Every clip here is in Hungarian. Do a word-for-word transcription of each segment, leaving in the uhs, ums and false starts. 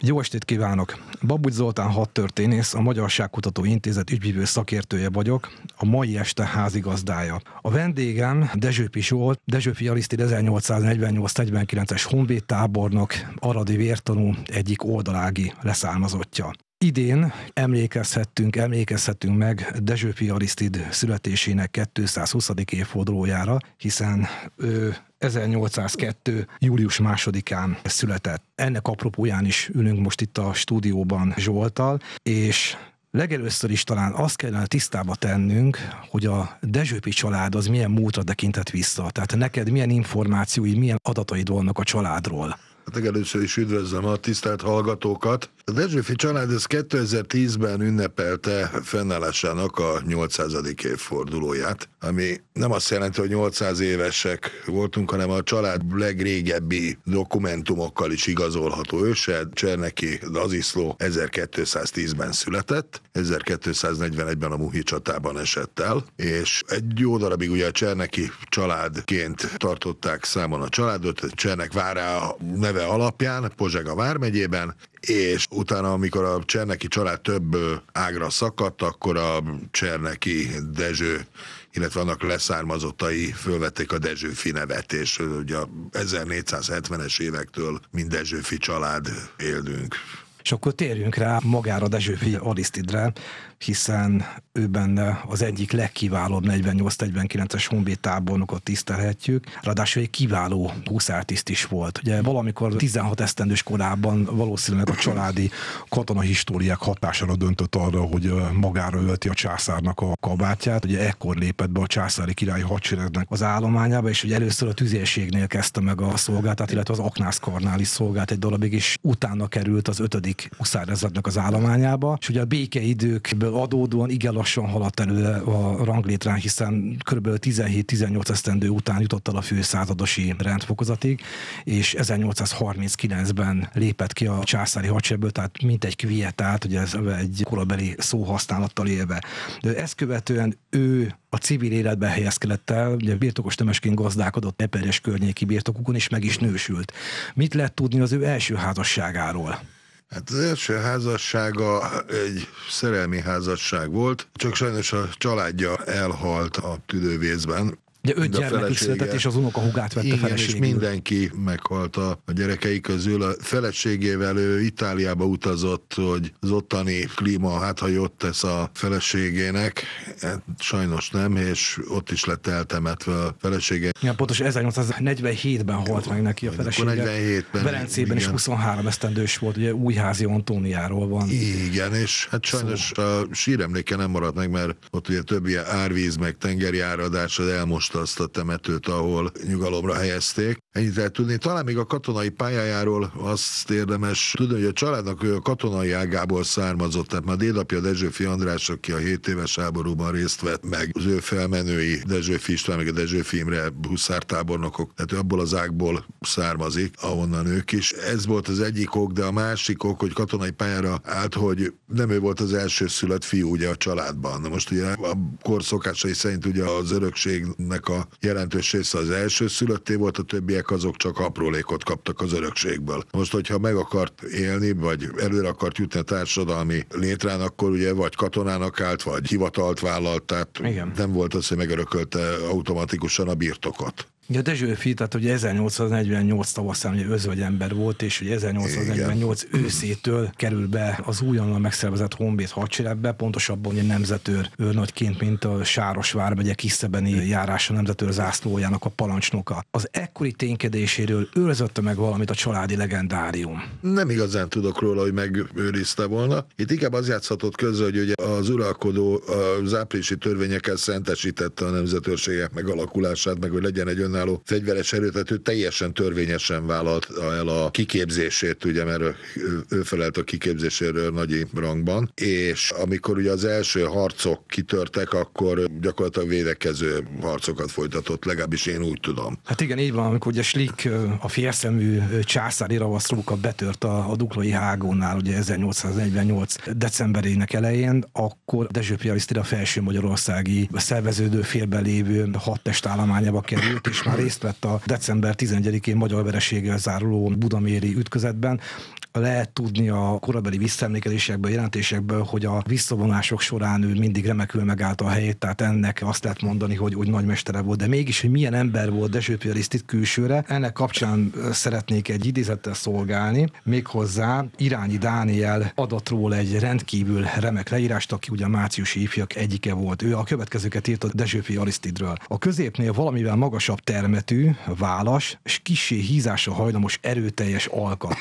Jó estét kívánok! Babucs Zoltán hadtörténész, a Magyarságkutató Intézet ügyvívő szakértője vagyok, a mai este házigazdája. A vendégem Dessewffy Zsolt, Dessewffy Arisztid ezernyolcszáznegyvennyolc negyvenkilences honvéd tábornok, aradi vértanú egyik oldalági leszármazottja. Idén emlékezhettünk, emlékezhetünk meg Dessewffy Arisztid születésének kétszázhuszadik évfordulójára, hiszen ő ezernyolcszázkettő. július másodikán született. Ennek apropóján is ülünk most itt a stúdióban Zsolttal, és legelőször is talán azt kellene tisztába tennünk, hogy a Dessewffy család az milyen múltra tekintett vissza. Tehát neked milyen információi, milyen adataid vannak a családról? Hát először is üdvözlöm a tisztelt hallgatókat. A Dessewffy család ez kétezer-tízben ünnepelte fennállásának a nyolcszázadik évfordulóját, ami nem azt jelenti, hogy nyolcszáz évesek voltunk, hanem a család legrégebbi dokumentumokkal is igazolható őse. Cserneki Aziszló ezerkétszáztízben született, ezerkétszáznegyvenegyben a Muhi csatában esett el, és egy jó darabig ugye a Cserneki családként tartották számon a családot, a Csernek vára neve alapján, Pozsega vármegyében, és utána, amikor a Cserneki család több ágra szakadt, akkor a Cserneki Dezső, illetve annak leszármazottai fölvették a Dessewffy nevet, és ugye a ezernégyszázhetvenes évektől mind Dessewffy család élünk. És akkor térjünk rá magára Dessewffy Arisztidre, hiszen ő benne az egyik legkiválóbb negyvennyolc negyvenkilences honvéd tábornokot tisztelhetjük, ráadásul egy kiváló huszártiszt is volt. Ugye valamikor tizenhat esztendős korában valószínűleg a családi katonahistóriák hatására döntött arra, hogy magára ölti a császárnak a kabátját. Ugye ekkor lépett be a császári királyi hadseregnek az állományába, és ugye először a tüzérségnél kezdte meg a szolgálatát, illetve az aknászkarnál is szolgált egy darabig, és utána került az ötödik huszárezrednek az állományába, és ugye a békeidőkből adódóan igen lassan haladt elő a ranglétrán, hiszen kb. tizenhét tizennyolc esztendő után jutott el a főszázadosi rendfokozatig, és ezernyolcszázharminckilencben lépett ki a császári hadseregből, tehát mint egy kvietát, ugye ez egy korabeli szóhasználattal élve. De ezt követően ő a civil életben helyezkedett el, ugye birtokos tömesként gazdálkodott Eperjes környéki birtokukon, és meg is nősült. Mit lehet tudni az ő első házasságáról? Hát az első házassága egy szerelmi házasság volt, csak sajnos a családja elhalt a tüdővészben. Ugye öt gyermekük született, és az unokahúgát vette igen, feleségül. És mindenki meghalt a gyerekei közül. A feleségével ő Itáliába utazott, hogy az ottani klíma, hát ha jót tesz a feleségének, hát sajnos nem, és ott is lett eltemetve a felesége. Ja, pontosan ezernyolcszáznegyvenhétben halt meg neki a felesége. Velencében is huszonhárom esztendős volt, ugye Újházi Antóniáról van. Igen, és hát sajnos szóval a síremléke nem maradt meg, mert ott ugye több ilyen árvíz, meg tengeri áradás, az elmosta azt a temetőt, ahol nyugalomra helyezték. Ennyit el tudni. Talán még a katonai pályájáról azt érdemes tudni, hogy a családnak ő a katonai ágából származott, tehát már dédapja Dessewffy András, aki a hét éves háborúban részt vett, meg az ő felmenői Dessewffy István, meg a Dessewffy Imre huszártábornokok, tehát ő abból az ágból származik, ahonnan ők is. Ez volt az egyik ok, de a másik ok, hogy katonai pályára állt, hogy nem ő volt az első szülött fiú ugye a családban. Na most ugye a kor szokásai szerint ugye az örökségnek a jelentős része az első szülötté volt, a többiek azok csak aprólékot kaptak az örökségből. Most, hogyha meg akart élni, vagy előre akart jutni a társadalmi létrán, akkor ugye vagy katonának állt, vagy hivatalt vállalt, tehát igen. Nem volt az, hogy megörökölte automatikusan a birtokot. Ugye a Dessewffy, tehát ugye ezernyolcszáznegyvennyolc tavaszán ugye özvegyember volt, és ugye ezernyolcszáznegyvennyolc igen. Őszétől kerül be az újonnan megszervezett honvéd hadseregbe, pontosabban ugye nemzetőr őrnagyként, mint a Sáros vármegye Kisszebeni járása nemzetőr zászlójának a parancsnoka. Az ekkori ténykedéséről őrzötte meg valamit a családi legendárium? Nem igazán tudok róla, hogy megőrizte volna. Itt inkább az játszhatott közül, hogy ugye az uralkodó az áprilisi törvényekkel szentesítette a nemzetőrségek megalakulását, meg hogy legyen egy álló fegyveres erőt, tehát ő teljesen törvényesen vállalta el a kiképzését, ugye, mert ő felelt a kiképzéséről nagy rangban, és amikor ugye az első harcok kitörtek, akkor gyakorlatilag védekező harcokat folytatott, legalábbis én úgy tudom. Hát igen, így van, amikor ugye Schlick, a félszemű császári ravasztróka betört a, a duklai hágónál, ugye ezernyolcszáznegyvennyolc decemberének elején, akkor Dessewffy Arisztid a felső magyarországi szerveződő félbelévő hadtest állományába került, és már részt vett a december tizenegyedikén magyar vereséggel záruló budaméri ütközetben, Lehet tudni a korabeli visszaemlékezésekből, jelentésekből, hogy a visszavonások során ő mindig remekül megállta a helyét, tehát ennek azt lehet mondani, hogy úgy nagymestere volt, de mégis, hogy milyen ember volt Dessewffy Arisztid külsőre. Ennek kapcsán szeretnék egy idézettel szolgálni, méghozzá Irányi Dániel adott róla egy rendkívül remek leírást, aki ugye a márciusi ifjak egyike volt. Ő a következőket írt a Dessewffy Arisztidről. A középnél valamivel magasabb termetű, válas, és kissé hízásra hajlamos erőteljes alkat.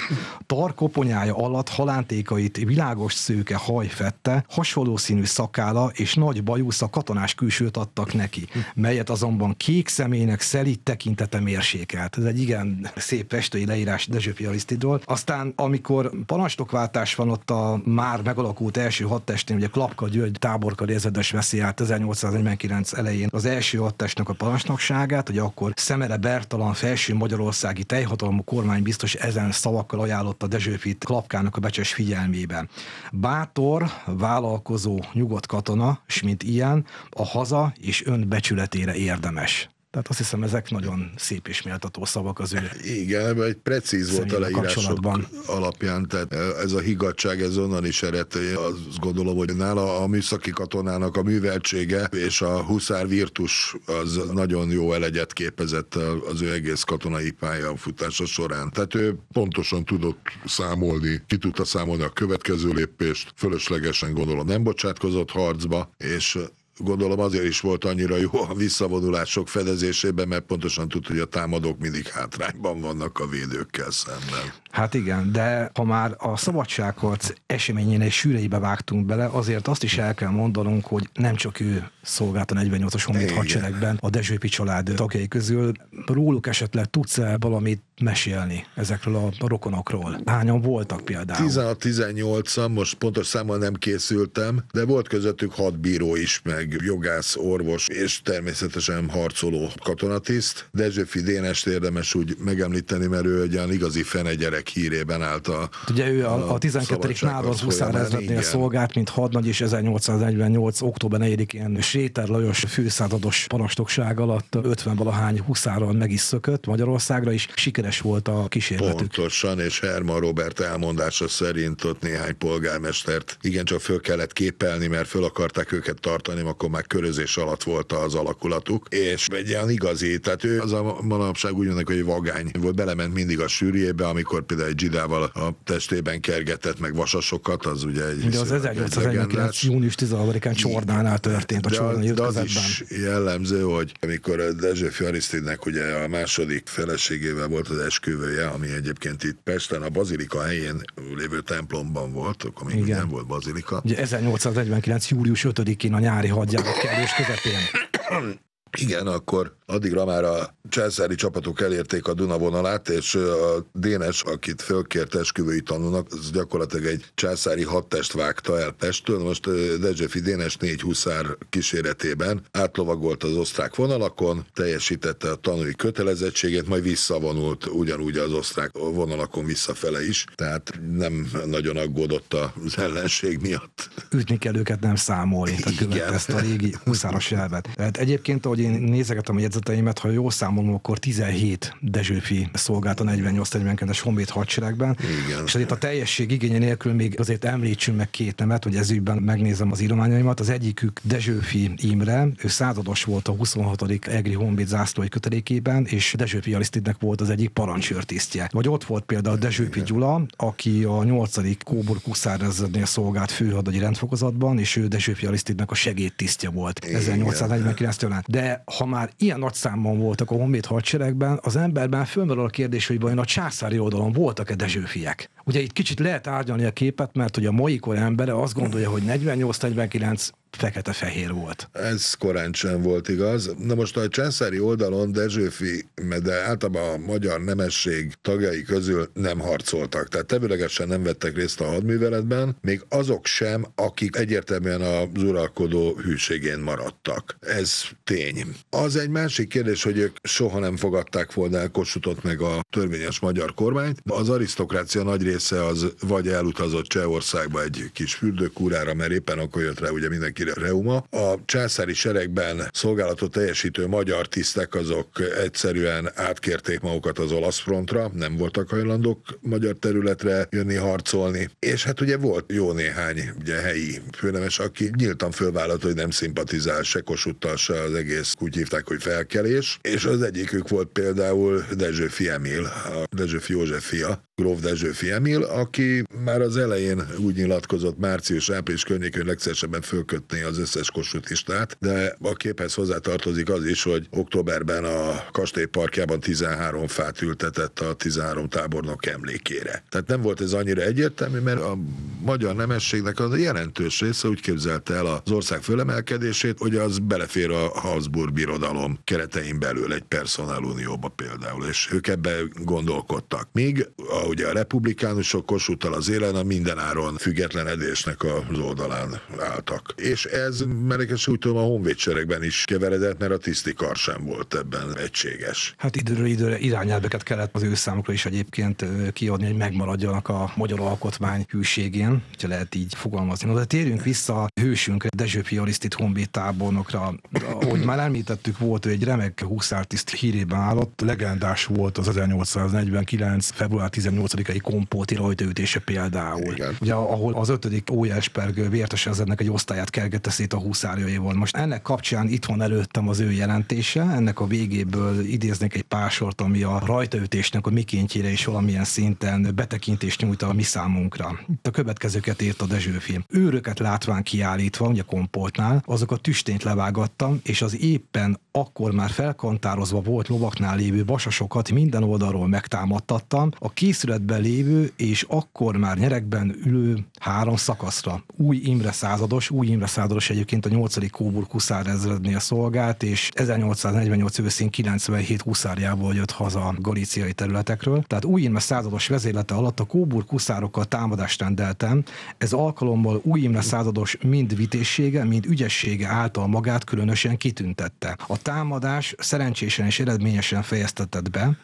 Tarkó koponyája alatt halántékait világos szőke haj fette, hasonló színű szakála és nagy bajusza katonás külsőt adtak neki, melyet azonban kék személynek szelíd tekintete mérsékelt. Ez egy igen szép festői leírás Dessewffy Arisztidról. Aztán, amikor parancsnokváltás van ott a már megalakult első hadtestnél, ugye Klapka György táborka részletes veszi át ezernyolcszáznegyvenkilenc elején az első hadtestnek a parancsnokságát, ugye akkor Szemere Bertalan felső magyarországi teljhatalmú kormány biztos ezen szavakkal ajánlotta Dessewffy Klapkának a becses figyelmében. Bátor, vállalkozó, nyugodt katona, s mint ilyen, a haza és ön becsületére érdemes. Tehát azt hiszem, ezek nagyon szép és méltató szavak az ő. Igen, egy precíz volt a leírások alapján, tehát ez a higgadság, ez onnan is eredt. Azt gondolom, hogy nála a műszaki katonának a műveltsége és a huszár virtus az nagyon jó elegyet képezett az ő egész katonai pályafutása során. Tehát ő pontosan tudott számolni, ki tudta számolni a következő lépést, fölöslegesen gondolom nem bocsátkozott harcba, és gondolom azért is volt annyira jó a visszavonulások fedezésében, mert pontosan tud, hogy a támadók mindig hátrányban vannak a védőkkel szemben. Hát igen, de ha már a szabadságharc eseményének sűreibe vágtunk bele, azért azt is el kell mondanunk, hogy nem csak ő szolgált a negyvennyolcas honvéd hadseregben a Dessewffy család tagjai közül. Róluk esetleg tudsz-e valamit mesélni ezekről a rokonokról? Hányan voltak például? tizenhat-tizennyolcan, most pontos számmal nem készültem, de volt közöttük hat bíró is, meg jogász, orvos és természetesen harcoló katonatiszt. Dessewffy Dénest érdemes úgy megemlíteni, mert ő egy igazi fene gyerek hírében állt a Ugye ő a, a tizenkettedik nádor huszárezrednél szolgált, mint hadnagy, és ezernyolcszáznegyvennyolc. október negyedikén Séter Lajos főszázados parancsnokság alatt ötven-valahány huszárral meg is szökött Magyarországra, és sikeres volt a kísérletük. Pontosan, és Herman Robert elmondása szerint ott néhány polgármestert igencsak föl kellett képelni, mert föl akarták őket tartani, akkor már körözés alatt volt az alakulatuk, és egy ilyen igazi, tehát ő az a manapság úgy mondják, hogy vagány volt, belement mindig a sűrjébe, amikor például egy dzsidával a testében kergetett meg vasasokat, az ugye egy De az ezernyolcszáznegyvenkilenc. június tizenhatodikán Csordánál történt a Csordán de az is jellemző, hogy amikor a Dessewffy Arisztidnek ugye a második feleségével volt az esküvője, ami egyébként itt Pesten a bazilika helyén lévő templomban volt, akkor még nem volt bazilika. Ugye ezernyolcszáznegyvenkilenc. július ötödikén a nyári hadjárat kellős közepén. Igen, akkor addigra már a császári csapatok elérték a Duna vonalát, és a Dénes, akit fölkért esküvői tanúnak, az gyakorlatilag egy császári hadtest vágta el Pestől. Most Dessewffy Dénes négy huszár kíséretében átlovagolt az osztrák vonalakon, teljesítette a tanúi kötelezettségét, majd visszavonult ugyanúgy az osztrák vonalakon visszafele is, tehát nem nagyon aggódott az ellenség miatt. Ütni kell őket, nem számolni, tehát követte ezt a régi huszáros elvet. Tehát egyébként, ahogy én nézegetem a jegyzeteimet, ha jól számolom, akkor tizenhét Dessewffy szolgált a negyvennyolc-negyvenkilences honvéd hadseregben. Igen. És azért a teljesség igénye nélkül még azért említsünk meg két nevet, hogy ezügyben megnézem az írományaimat. Az egyikük Dessewffy Imre, ő százados volt a huszonhatodik egri honvéd zászlói kötelékében, és Dessewffy Arisztidnek volt az egyik parancsőrtisztje. Vagy ott volt például Dessewffy Gyula, aki a nyolcadik Kóbor huszárezrednél szolgált főhadagyi rendfokozatban, és ő Dessewffy Arisztidnek a segédtisztje volt ezernyolcszáznegyvenkilenctől. De ha már ilyen nagy számban voltak a honvéd hadseregben, az emberben fölmerül a kérdés, hogy vajon a császári oldalon voltak-e Dessewffyek. Ugye itt kicsit lehet árnyalni a képet, mert hogy a mai kor embere azt gondolja, hogy negyvennyolc-negyvenkilenc fekete-fehér volt. Ez korán sem volt igaz. Na most a császári oldalon Dessewffy, de általában a magyar nemesség tagjai közül nem harcoltak, tehát tevőlegesen nem vettek részt a hadműveletben, még azok sem, akik egyértelműen az uralkodó hűségén maradtak. Ez tény. Az egy másik kérdés, hogy ők soha nem fogadták volna el Kossuthot meg a törvényes magyar kormányt. Az arisztokrácia nagy része az vagy elutazott Csehországba egy kis fürdőkúrára, mert éppen akkor jött rá ugye mindenki reuma. A császári seregben szolgálatot teljesítő magyar tisztek azok egyszerűen átkérték magukat az olasz frontra, nem voltak hajlandók magyar területre jönni harcolni, és hát ugye volt jó néhány ugye, helyi főnemes, aki nyíltan fölvállalta, hogy nem szimpatizál se Kossuthtal, se az egész, úgy hívták, hogy felkelés, és az egyikük volt például Dessewffy Emil, a Dessewffy József fia, gróf Dessewffy Emil, aki már az elején úgy nyilatkozott, március-április környékén legszívesebben fölkötné az összes kossuthistát, de a képhez hozzátartozik az is, hogy októberben a kastély parkjában tizenhárom fát ültetett a tizenhárom tábornok emlékére. Tehát nem volt ez annyira egyértelmű, mert a magyar nemességnek az jelentős része úgy képzelte el az ország fölemelkedését, hogy az belefér a Habsburg birodalom keretein belül egy personálunióba például, és ők ebben gondolkodtak. Míg a, ugye a republikánusok Kossuthtal az élen a mindenáron függetlenedésnek az oldalán álltak. És ez merekes úgy tudom a honvédseregben is keveredett, mert a tisztikar sem volt ebben egységes. Hát időről időre irányelveket kellett az ő számukra is egyébként kiadni, hogy megmaradjanak a magyar alkotmány hűségén, hogyha lehet így fogalmazni. No, de térjünk vissza a hősünkre, Dessewffy Arisztid honvéd tábornokra. Ahogy már említettük, volt egy remek huszártiszt hírében állott, legendás volt az ezernyolcszáznegyvenkilenc. február tizennyolcadikai kompolti rajtaütése például. Igen. Ugye, ahol az ötödik Ójesperg vértes ezrednek egy osztályát kergette szét a huszárjaival. Most ennek kapcsán itt van előttem az ő jelentése, ennek a végéből idéznék egy pár sort, ami a rajtaütésnek a mikéntjére is valamilyen szinten betekintést nyújt a mi számunkra. Itt a következőket írt a Dessewffy. Őröket látván kiállítva, ugye Kompoltnál, azok a tüstént levágattam, és az éppen akkor már felkantározva volt lovaknál lévő vasasokat minden oldalról megtámadtattam, a készületben lévő és akkor már nyerekben ülő három szakaszra. Új Imre százados, Új Imre százados egyébként a nyolcadik Coburg huszár ezrednél szolgált, és ezernyolcszáznegyvennyolc őszén kilencvenhét huszárjából jött haza a galíciai területekről. Tehát Új Imre százados vezérlete alatt a Coburg huszárokkal támadást rendeltem, ez alkalommal Új Imre százados mind vitészsége, mind ügyessége által magát különösen kitüntette. A támadás szerencsésen és eredményesen fejeztetett be,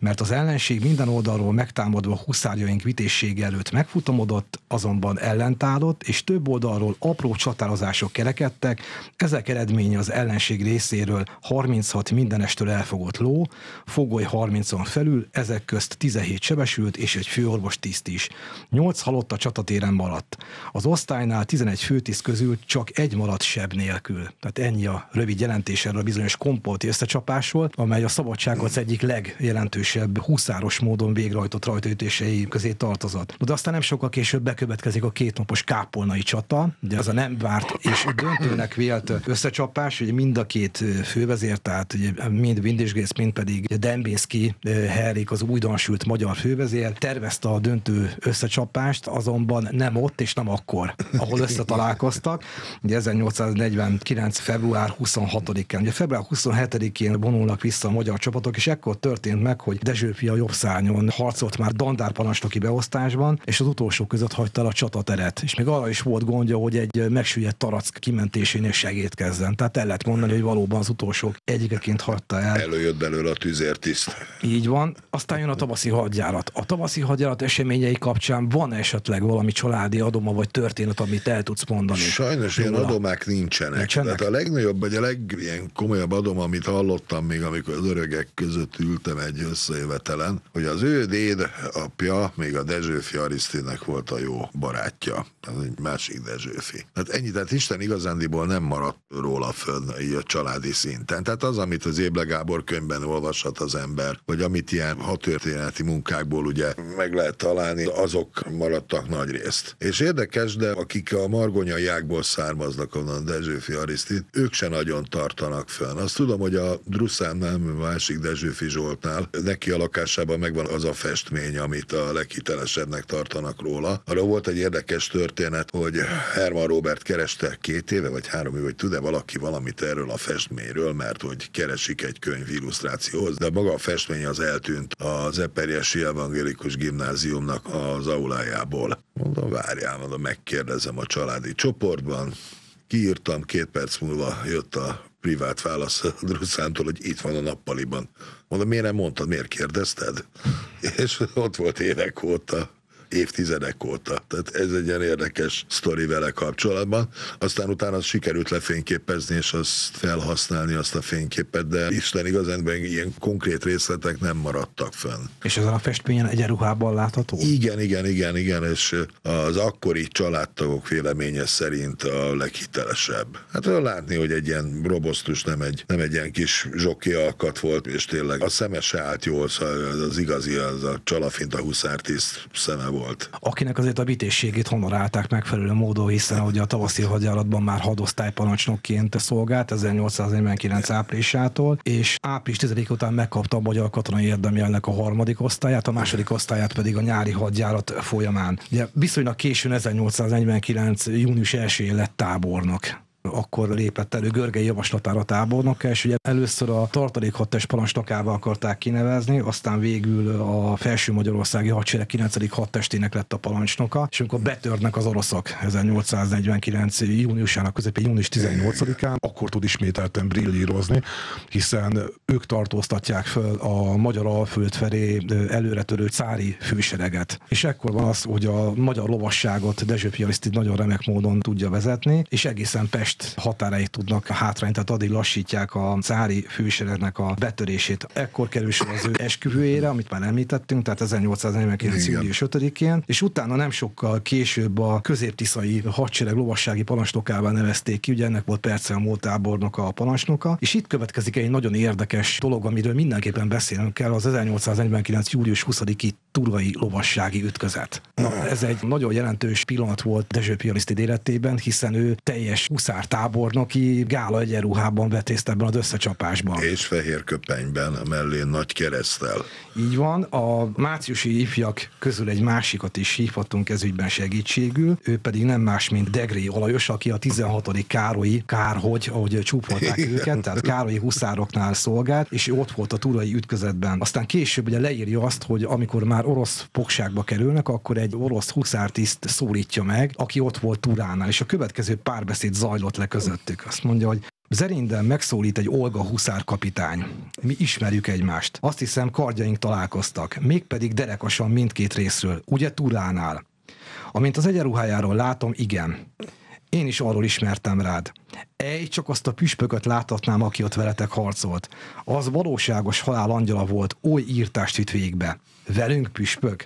mert az ellenség minden oldalról megtámadva huszárjaink vitészsége előtt megfutamodott, azonban ellentállott, és több oldalról apró csatározások kerekedtek, ezek eredménye az ellenség részéről harminchat mindenestől elfogott ló, fogoly harmincon felül, ezek közt tizenhét sebesült és egy főorvos tiszt is. nyolc halott a csatatéren maradt. Az osztálynál tizenegy főtiszt közül csak egy maradt seb nélkül. Tehát ennyi a rövid jelentés erről a bizonyos kompolti összecsapásról, amely a szabadságharc egyik legjelentősebb huszáros módon végrehajtott rajtaütései közé tartozott. De aztán nem sokkal később bekövetkezik a kétnapos kápolnai csata, ugye az a nem várt és döntőnek vélt összecsapás, hogy mind a két fővezér, tehát ugye mind Windischgrätz, mind pedig Dembinszki Henrik, az újdonsült magyar fővezér tervezte a döntő összecsapást, azonban nem ott és nem akkor, ahol összetalálkoztak. Ugye ezernyolcszáznegyvenkilenc. február huszonhatodikán. Ugye február huszonhetedikén vonulnak vissza a magyar csapatok, és ekkor történt meg, hogy Dessewffy a jobb szárnyon harcolt már dandárparancsnoki beosztásban, és az utolsó között hagyta el a csatateret. És még arra is volt gondja, hogy egy megsüllyedt tarack kimentésénél segítkezzen. Tehát el lehet mondani, hogy valóban az utolsók egyikeként hagyta el. Előjött belőle a tüzértiszt. Így van. Aztán jön a tavaszi hadjárat. A tavaszi hadjárat eseményei kapcsán van esetleg valami családi adoma vagy történet, amit el tudsz mondani? Sajnos Júla. Ilyen adomák nincsenek. nincsenek? Tehát a legnagyobb, vagy a legkomolyabb adom, amit hallottam még, amikor az öregek között ültem egy összejövetelen, hogy az ő déd apja még a Dessewffy Arisztidnek volt a jó barátja. Ez egy másik Dessewffy. Hát ennyi, tehát Isten igazándiból nem maradt róla fönn így a családi szinten. Tehát az, amit az Éble Gábor könyvben olvashat az ember, vagy amit ilyen hadtörténeti munkákból ugye meg lehet találni, azok maradtak nagy részt. És érdekes, de akik a margonyaiákból származnak onnan Dessewffy Arisztid, ők se nagyon tartanak fönn. Azt tudom, hogy a Druszánnál, másik Dessewffy Zsoltnál, neki a lakásában megvan az a festmény, amit a leghitelesebbnek tartanak róla. Arra volt egy érdekes történet, hogy Herman Robert kereste két éve, vagy három éve, hogy tud-e valaki valamit erről a festményről, mert hogy keresik egy könyv illusztrációhoz, de maga a festmény az eltűnt az eperjesi evangélikus gimnáziumnak az aulájából. Mondom, várjál, mondom, megkérdezem a családi csoportban, kiírtam, két perc múlva jött a privát válasz a Druszántól, hogy itt van a nappaliban. Mondom, miért nem mondtad, miért kérdezted? És ott volt évek óta. évtizedek óta. Tehát ez egy ilyen érdekes sztori vele kapcsolatban. Aztán utána sikerült lefényképezni, és azt felhasználni, azt a fényképet, de Isten igazán ilyen konkrét részletek nem maradtak fenn. És az a festményen egyenruhában látható? Igen, igen, igen, igen, és az akkori családtagok véleménye szerint a leghitelesebb. Hát olyan látni, hogy egy ilyen robosztus, nem egy, nem egy ilyen kis zsoki alkat volt, és tényleg a szeme se állt jól, szóval az, az igazi, az a csalafinta huszártiszt szeme volt. Akinek azért a vitészségét honorálták megfelelő módon, hiszen ugye a tavaszi hadjáratban már hadosztályparancsnokként szolgált ezernyolcszáznegyvenkilenc áprilisától, és április tizedike után megkapta a magyar katonai érdemjelnek a harmadik osztályát, a második osztályát pedig a nyári hadjárat folyamán. Ugye viszonylag későn ezernyolcszáznegyvenkilenc június elsején lett tábornok. Akkor lépett elő Görgei javaslatára tábornokká, és ugye először a tartalékhatest parancsnokává akarták kinevezni, aztán végül a felső magyarországi hadsereg kilencedik hadtestének lett a parancsnoka, és amikor betörnek az oroszok ezernyolcszáznegyvenkilenc júniusának közepén, június tizennyolcadikán, akkor tud ismételten brillírozni, hiszen ők tartóztatják föl a magyar alföld felé előretörő cári fősereget. És ekkor van az, hogy a magyar lovasságot Dessewffy Arisztid nagyon remek módon tudja vezetni, és egészen Pest határáig tudnak hátrányt, tehát addig lassítják a cári főseregnek a betörését. Ekkor kerül sor az ő esküvőjére, amit már említettünk, tehát ezernyolcszáznegyvenkilenc július ötödikén, és utána nem sokkal később a középtiszai hadsereg lovassági parancsnokává nevezték ki, ugye ennek volt Perczel Mór tábornok a parancsnoka, és itt következik egy nagyon érdekes dolog, amiről mindenképpen beszélnünk kell, az ezernyolcszáznegyvenkilenc július huszadiki turai lovassági ütközet. Na, ez egy nagyon jelentős pillanat volt Dessewffy Arisztid életében, hiszen ő teljes tábornoki gála egyenruhában vetézt ebben az összecsapásban. És fehér köpenyben, a mellén nagy kereszttel. Így van, a márciusi ifjak közül egy másikat is hívhatunk ezügyben segítségül, ő pedig nem más, mint Degré Alajos, aki a tizenhatodik Károlyi, Kárhogy, ahogy csúfolták őket, tehát Károlyi huszároknál szolgált, és ott volt a turai ütközetben. Aztán később ugye leírja azt, hogy amikor már orosz fogságba kerülnek, akkor egy orosz huszártiszt szólítja meg, aki ott volt Turánál, és a következő párbeszéd zajlott le közöttük. Azt mondja, hogy Zerinden megszólít egy Olga huszár kapitány. Mi ismerjük egymást. Azt hiszem, kardjaink találkoztak, mégpedig derekasan mindkét részről, ugye Turánál. Amint az egyenruhájáról látom, igen. Én is arról ismertem rád. Ej, csak azt a püspököt láthatnám, aki ott veletek harcolt. Az valóságos halál angyala volt, oly írtást vitt végbe. Velünk, püspök?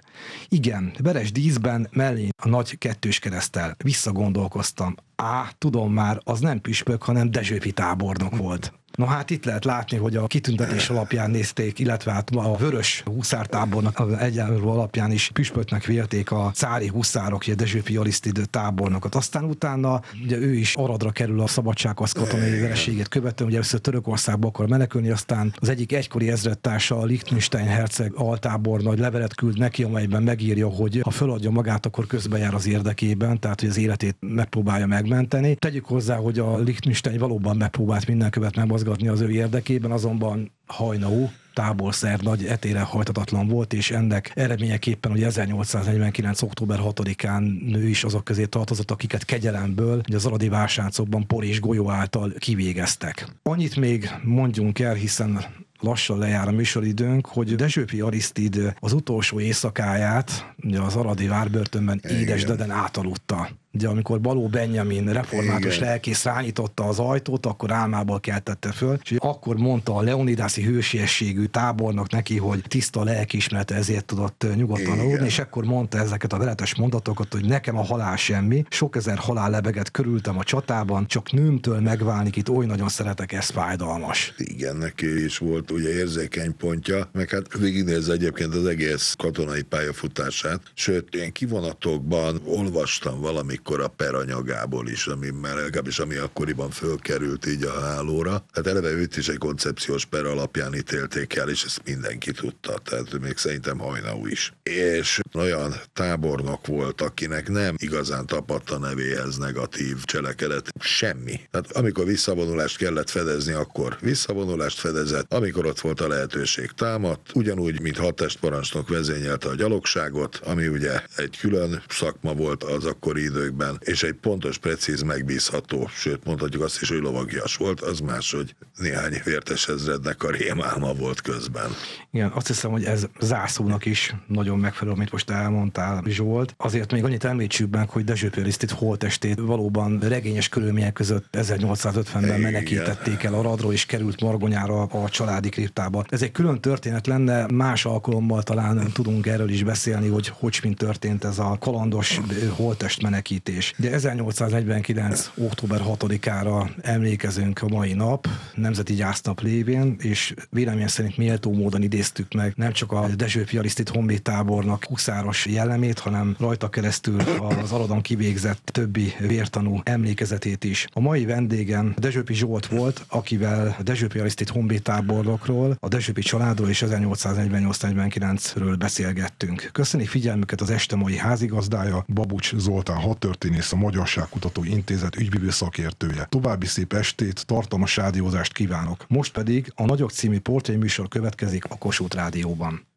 Igen, veres díszben, mellén a nagy kettős kereszttel. Visszagondolkoztam. Á, tudom már, az nem püspök, hanem Dessewffy tábornok volt. Na hát itt lehet látni, hogy a kitüntetés alapján nézték, illetve hát a vörös huszártábornak egyenlő alapján is püspöknek vélték a cári huszárok, a Dessewffy Arisztid tábornokot. Aztán utána ugye ő is Aradra kerül a szabadságharc katonai vereségét követően, ugye először Törökországba akar menekülni, aztán az egyik egykori ezredtársa, a Lichtmünstein herceg altábornagy levelet küld neki, amelyben megírja, hogy ha feladja magát, akkor közbejár az érdekében, tehát hogy az életét megpróbálja megmenteni. Tegyük hozzá, hogy a Lichtmünstein valóban megpróbált minden követ megmozgatni az ő érdekében, azonban Haynau táborszerv nagy etére hajtatatlan volt, és ennek eredményeképpen ugye ezernyolcszáznegyvenkilenc. október hatodikán ő is azok közé tartozott, akiket kegyelemből az aradi vásárcokban por és golyó által kivégeztek. Annyit még mondjunk el, hiszen lassan lejár a műsoridőnk, hogy Dessewffy Arisztid az utolsó éjszakáját az aradi várbörtönben édesdeden átaludta. Ugye amikor Baló Benjamin református igen. lelkész rányította az ajtót, akkor álmából keltette föl, és akkor mondta a leonidászi hősiességű tábornok neki, hogy tiszta lelkiismerete, ezért tudott nyugodtan aludni, és akkor mondta ezeket a veletes mondatokat, hogy nekem a halál semmi, sok ezer halál lebeget körültem a csatában, csak nőmtől megválni itt oly nagyon szeretek, ez fájdalmas. Igen, neki is volt ugye érzékeny pontja, meg hát végignézze egyébként az egész katonai pályafutását, sőt, én kivonatokban olvastam valami a peranyagából is, ami már legalábbis ami akkoriban fölkerült így a hálóra. Hát eleve őt is egy koncepciós per alapján ítélték el, és ezt mindenki tudta, tehát még szerintem Haynau is. És olyan tábornok volt, akinek nem igazán tapadt a nevéhez negatív cselekedet, semmi. Tehát amikor visszavonulást kellett fedezni, akkor visszavonulást fedezett, amikor ott volt a lehetőség, támadt, ugyanúgy, mint hadtestparancsnok vezényelte a gyalogságot, ami ugye egy külön szakma volt az akkori idő években, és egy pontos, precíz, megbízható, sőt mondhatjuk azt is, hogy lovagias volt, az más, hogy néhány vértes ezrednek a rémálma volt közben. Igen, azt hiszem, hogy ez zászónak is nagyon megfelelő, amit most elmondtál, Zsolt. Azért még annyit említsük meg, hogy Dessewffy Arisztid holttestét valóban regényes körülmények között ezernyolcszázötvenben menekítették el Aradról, és került Margonyára a családi kriptába. Ez egy külön történet lenne, más alkalommal talán tudunk erről is beszélni, hogy hogy mint történt ez a kalandos holttest menekítés. Ugye ezernyolcszáznegyvenkilenc. október hatodikára emlékezünk a mai nap, nemzeti gyásznap lévén, és vélemény szerint méltó módon idéztük meg nem csak a Dessewffy Arisztid honvédtábornak huszáros jellemét, hanem rajta keresztül az Aradon kivégzett többi vértanú emlékezetét is. A mai vendégem Dessewffy Zsolt volt, akivel Dessewffy Arisztid honvédtábornokról, a Dessewffy családról és ezernyolcszáznegyvennyolc negyvenkilencről beszélgettünk. Köszönik figyelmüket az este mai házigazdája, Babucs Zoltán hadtörténész, a Magyarságkutató Intézet ügybívő szakértője. További szép estét, tartalmas rádiózást kívánok. Most pedig a Nagyok című portréműsor következik a Kossuth Rádióban.